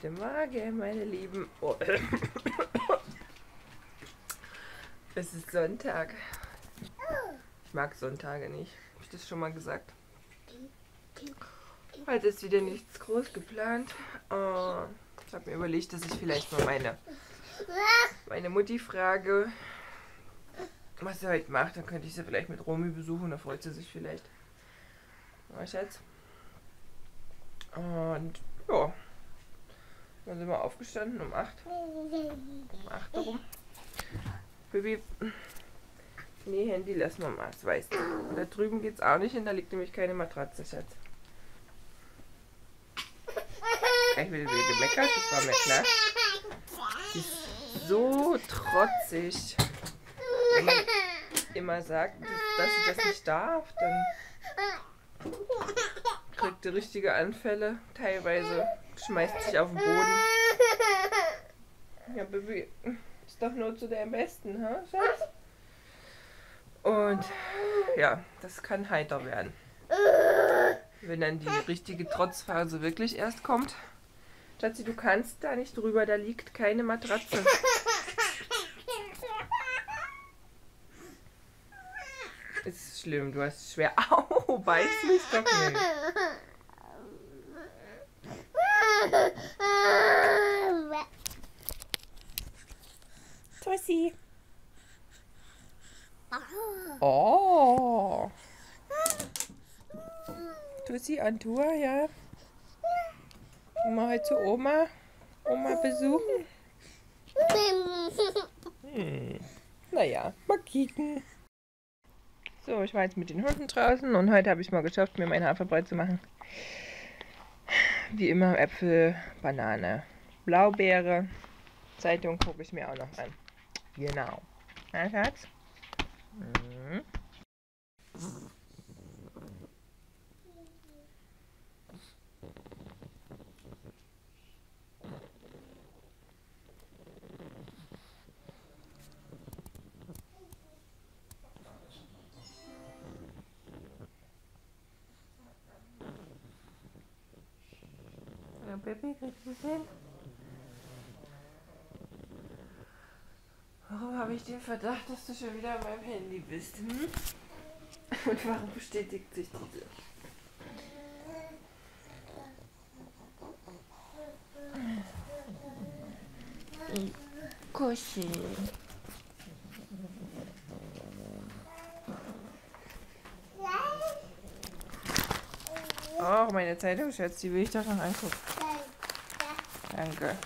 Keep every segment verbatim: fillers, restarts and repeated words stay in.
gute Morgen, meine Lieben. Oh. Es ist Sonntag. Ich mag Sonntage nicht. Habe ich das schon mal gesagt? Heute ist wieder nichts groß geplant. Oh, ich habe mir überlegt, dass ich vielleicht mal meine, meine Mutti frage, was sie heute macht. Dann könnte ich sie vielleicht mit Romy besuchen. Da freut sie sich vielleicht. Na, Schatz. Und ja, dann sind wir aufgestanden um acht. Um acht rum. Baby, nee, Handy lassen wir mal, das weißt du. Und da drüben geht's auch nicht hin, da liegt nämlich keine Matratze, Schatz. Gleich wieder gemeckert, das war mir klar. Die ist so trotzig. Wenn man immer sagt, dass sie das nicht darf, dann kriegt die richtige Anfälle, teilweise schmeißt sich auf den Boden. Ja, Baby, ist doch nur zu deinem Besten, hä, Schatz? Und ja, das kann heiter werden. Wenn dann die richtige Trotzphase wirklich erst kommt. Schatzi, du kannst da nicht drüber, da liegt keine Matratze. Ist schlimm, du hast schwer. Au, beiß mich doch nicht. Tussi. Oh. Tussi an Tour, ja. Mal heute zu Oma. Oma besuchen. Hm. Naja, mal kicken. So, ich war jetzt mit den Hunden draußen und heute habe ich es mal geschafft, mir meinen Haferbrei zu machen. Wie immer Äpfel, Banane, Blaubeere. Zeitung gucke ich mir auch noch an. Genau. Na, Schatz? Mhm. Ja, Baby, kriegst du es hin? Warum habe ich den Verdacht, dass du schon wieder an meinem Handy bist? Hm? Und warum bestätigt sich diese? Kuscheln. Oh, meine Zeitung, Schatz, die will ich doch noch angucken. Danke.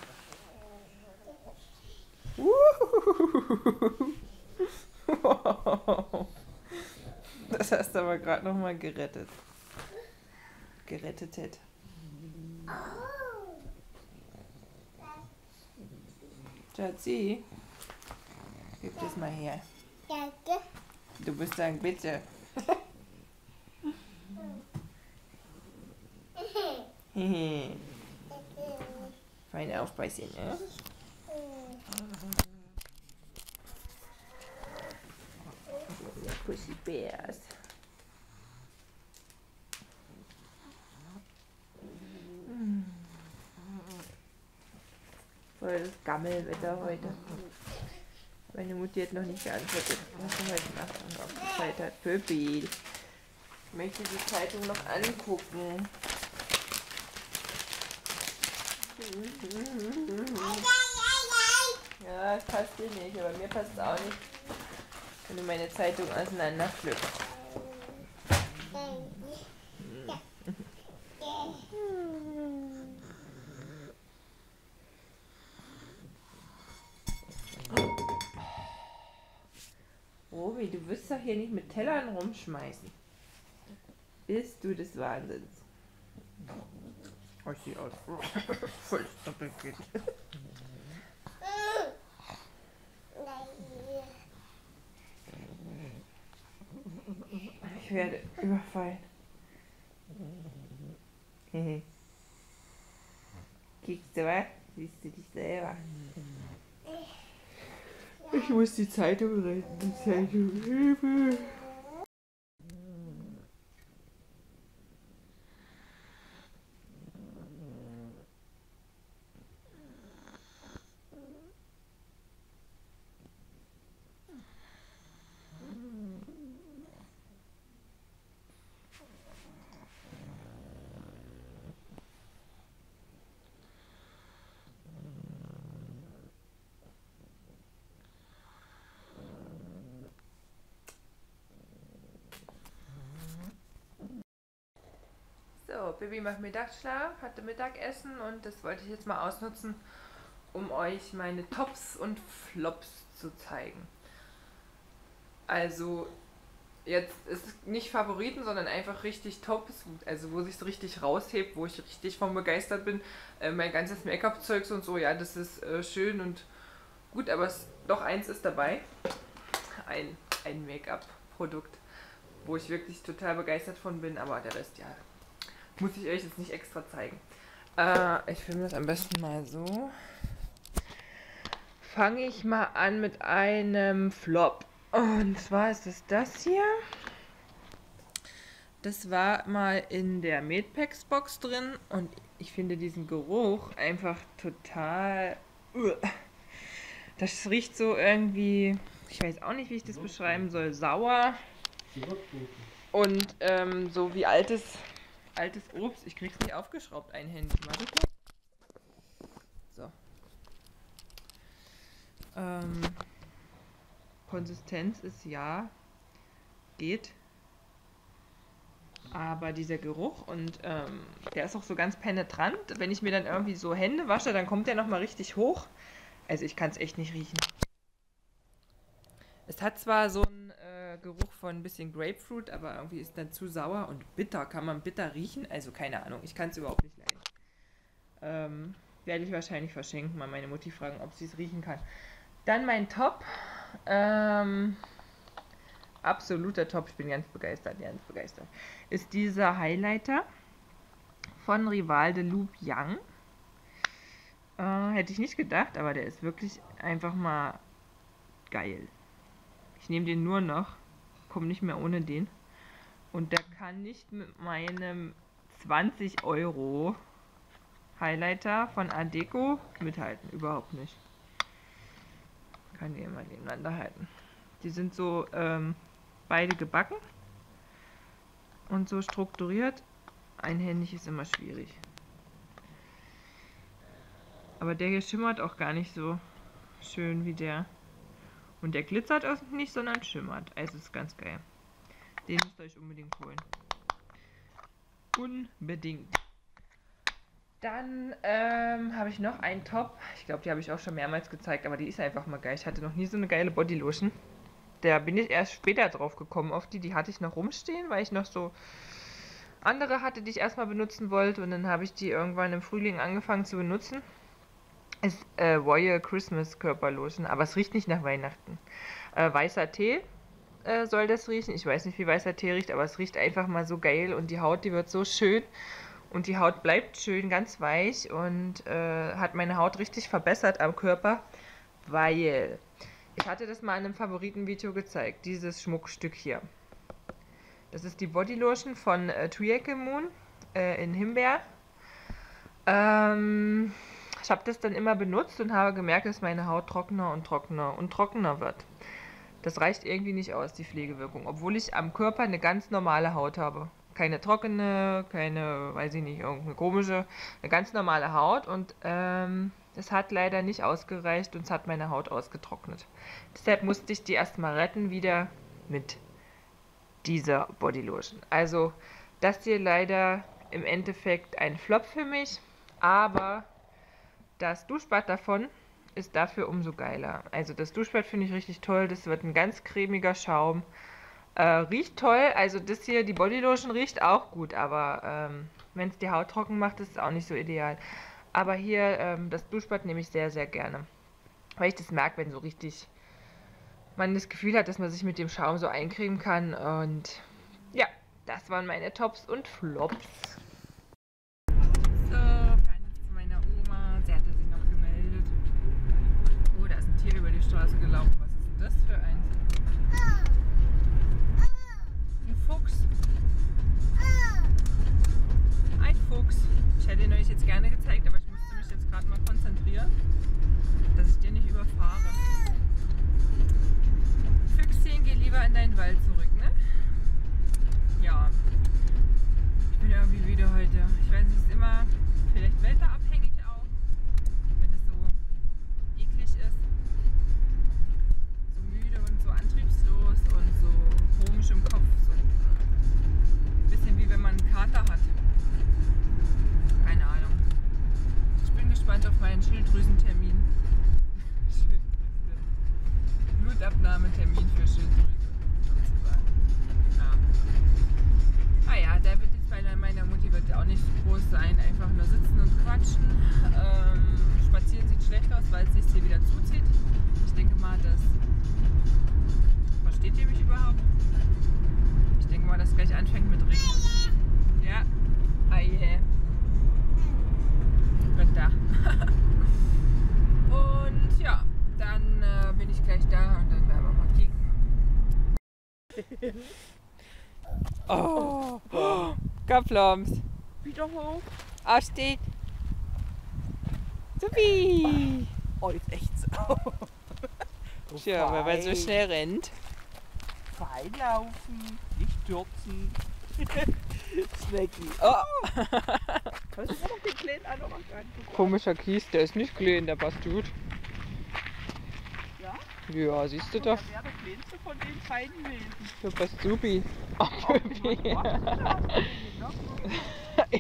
Das hast du aber gerade noch mal gerettet. Gerettet. Schatzi, gib das mal her. Danke. Du bist dann bitte. Fein aufbeißen, ne? Pussy Bears. Hm. Voll das Gammelwetter heute. Meine Mutti hat noch nicht geantwortet, was sie heute Nacht noch Zeit hat. Pöppi, ich möchte die Zeitung noch angucken. Ja, es passt dir nicht, aber mir passt es auch nicht. Wenn du meine Zeitung auseinander pflückst. Robi, du wirst doch hier nicht mit Tellern rumschmeißen. Bist du des Wahnsinns? Oh, ich sehe aus. Voll stoppelkind. Ich werde überfallen. Kickst du was? Siehst du dich selber? Ich muss die Zeitung retten. Die Zeitung, Hilfe! So, Baby macht Mittagsschlaf, hatte Mittagessen und das wollte ich jetzt mal ausnutzen, um euch meine Tops und Flops zu zeigen. Also jetzt ist nicht Favoriten, sondern einfach richtig Tops, also wo sich es richtig raushebt, wo ich richtig von begeistert bin. Äh, mein ganzes Make-up-Zeugs und so, ja, das ist äh, schön und gut, aber es, doch eins ist dabei. Ein, ein Make-up-Produkt, wo ich wirklich total begeistert von bin, aber der Rest, ja, muss ich euch jetzt nicht extra zeigen. Äh, ich filme das am besten mal so. Fange ich mal an mit einem Flop. Und zwar ist es das hier. Das war mal in der Medpacks Box drin und ich finde diesen Geruch einfach total... Das riecht so irgendwie, ich weiß auch nicht, wie ich das beschreiben soll, sauer. Und ähm, so wie altes, altes Obst. Ich krieg's nicht aufgeschraubt, ein Handy. Warte kurz. So. Ähm... Konsistenz ist ja, geht, aber dieser Geruch und ähm, der ist auch so ganz penetrant, wenn ich mir dann irgendwie so Hände wasche, dann kommt der nochmal richtig hoch, also ich kann es echt nicht riechen. Es hat zwar so einen äh, Geruch von ein bisschen Grapefruit, aber irgendwie ist dann zu sauer und bitter, kann man bitter riechen, also keine Ahnung, ich kann es überhaupt nicht leiden. Ähm, werde ich wahrscheinlich verschenken, mal meine Mutti fragen, ob sie es riechen kann. Dann mein Top. Ähm, absoluter Top, ich bin ganz begeistert, ganz begeistert, ist dieser Highlighter von Rival de Loup Young. Äh, hätte ich nicht gedacht, aber der ist wirklich einfach mal geil. Ich nehme den nur noch, komme nicht mehr ohne den. Und der kann nicht mit meinem zwanzig Euro Highlighter von Adeco mithalten, überhaupt nicht. Kann die immer nebeneinander halten. Die sind so ähm, beide gebacken und so strukturiert. Einhändig ist immer schwierig. Aber der hier schimmert auch gar nicht so schön wie der. Und der glitzert auch nicht, sondern schimmert. Also ist ganz geil. Den müsst ihr euch unbedingt holen. Unbedingt. Dann ähm, habe ich noch einen Top. Ich glaube, die habe ich auch schon mehrmals gezeigt, aber die ist einfach mal geil. Ich hatte noch nie so eine geile Bodylotion. Da bin ich erst später drauf gekommen auf die. Die hatte ich noch rumstehen, weil ich noch so andere hatte, die ich erstmal benutzen wollte. Und dann habe ich die irgendwann im Frühling angefangen zu benutzen. Ist äh, Royal Christmas Körperlotion, aber es riecht nicht nach Weihnachten. Äh, weißer Tee äh, soll das riechen. Ich weiß nicht, wie weißer Tee riecht, aber es riecht einfach mal so geil. Und die Haut, die wird so schön. Und die Haut bleibt schön ganz weich und äh, hat meine Haut richtig verbessert am Körper, weil ich hatte das mal in einem Favoritenvideo gezeigt, dieses Schmuckstück hier. Das ist die Bodylotion von äh, Tuiyake Moon äh, in Himbeer. Ähm, ich habe das dann immer benutzt und habe gemerkt, dass meine Haut trockener und trockener und trockener wird. Das reicht irgendwie nicht aus, die Pflegewirkung, obwohl ich am Körper eine ganz normale Haut habe. Keine trockene, keine, weiß ich nicht, irgendeine komische, eine ganz normale Haut und ähm, das hat leider nicht ausgereicht und es hat meine Haut ausgetrocknet. Deshalb musste ich die erstmal retten wieder mit dieser Bodylotion. Also das hier leider im Endeffekt ein Flop für mich, aber das Duschbad davon ist dafür umso geiler. Also das Duschbad finde ich richtig toll, das wird ein ganz cremiger Schaum. Äh, riecht toll, also das hier, die Bodylotion riecht auch gut, aber ähm, wenn es die Haut trocken macht, ist es auch nicht so ideal. Aber hier, ähm, das Duschbad nehme ich sehr, sehr gerne. Weil ich das merke, wenn so richtig man das Gefühl hat, dass man sich mit dem Schaum so eincremen kann. Und ja, das waren meine Tops und Flops. So, kann ich zu meiner Oma. Sie hatte sich noch gemeldet. Oh, da ist ein Tier über die Straße gelaufen. Was ist denn das für eins? Fuchs. Ein Fuchs. Ich hätte ihn euch jetzt gerne gezeigt, aber ich musste mich jetzt gerade mal konzentrieren, dass ich den nicht überfahre. Füchschen, geh lieber in deinen Wald zurück, ne? Ja. Ich bin irgendwie müde heute. Ich weiß nicht, es ist immer vielleicht wetterabhängig auch, wenn es so eklig ist. So müde und ähm, einen Termin für Schilddrüse sozusagen. Ja. Ah ja, der wird jetzt bei meiner Mutti wird auch nicht groß sein. Einfach nur sitzen und quatschen. Ähm, spazieren sieht schlecht aus, weil es sich hier wieder zuzieht. Ich denke mal, dass... Versteht ihr mich überhaupt? Ich denke mal, dass es gleich anfängt mit Regen. Ja. Ah yeah. Da. Und ja, dann äh, bin ich gleich da und dann werden wir mal kicken. Oh, oh. Kaplums. Wieder hoch. Aufstieg. Supi. Oh, jetzt echt so. Oh, tja, weil man so schnell rennt. Fein laufen, nicht stürzen. Snacky. Oh. Was ist noch den kleinen an, komischer Kies, der ist nicht klein, der passt gut. Ja? Ja, siehst du doch. Der wäre der kleinste von den feinen Wesen. Der passt supi. Oh, supi.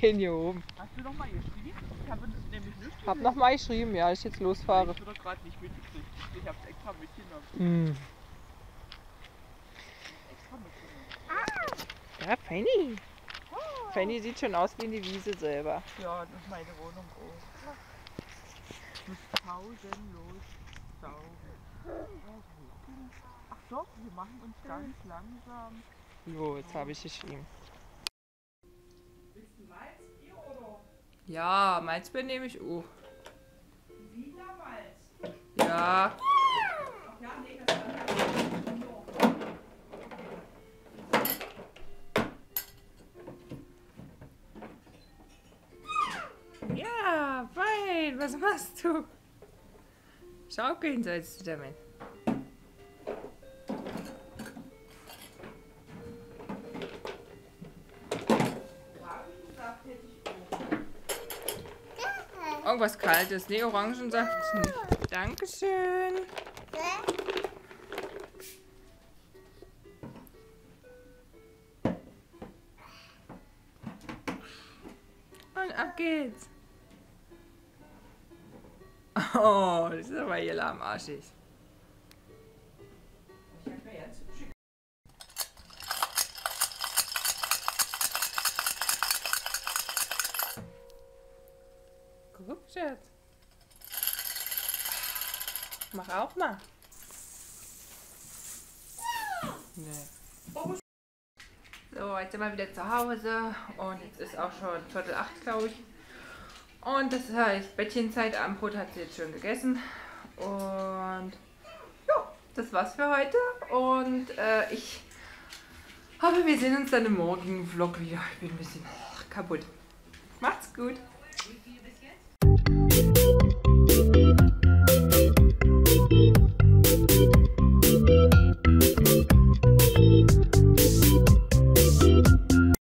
In hier oben. Hast du nochmal geschrieben? Ich habe das nämlich nicht geschrieben. Hab nochmal geschrieben, ja, dass ich jetzt losfahre. Ich habe gerade nicht mitgekriegt. Ich hab's extra mitgenommen. Mm. Ja, Fanny. Oh. Fanny sieht schon aus wie in die Wiese selber. Ja, das ist meine Wohnung auch. Ich muss pausenlos saugen. Ach doch, wir machen uns ganz langsam. Jo, jetzt habe ich geschrieben. Willst du Malzbier oder? Ja, Malzbier nehme ich auch. Wiener Malz? Ja. Ach ja, nee, das kann ja nicht. Ja, fein, was machst du? Schaukeln sollst du damit. Irgendwas Kaltes, ne, Orangensaft nicht. Dankeschön. Und ab geht's. Oh, das ist aber hier lahmarschig. Ich hab mir jetzt zu schicken. Guck, Schatz. Mach auch mal. Nee. So, jetzt sind wir wieder zu Hause und jetzt ist auch schon Viertel acht, glaube ich. Und das heißt, Bettchenzeit, Abendbrot hat sie jetzt schon gegessen. Und ja, das war's für heute. Und äh, ich hoffe, wir sehen uns dann im Morgen-Vlog wieder. Ich bin ein bisschen kaputt. Macht's gut!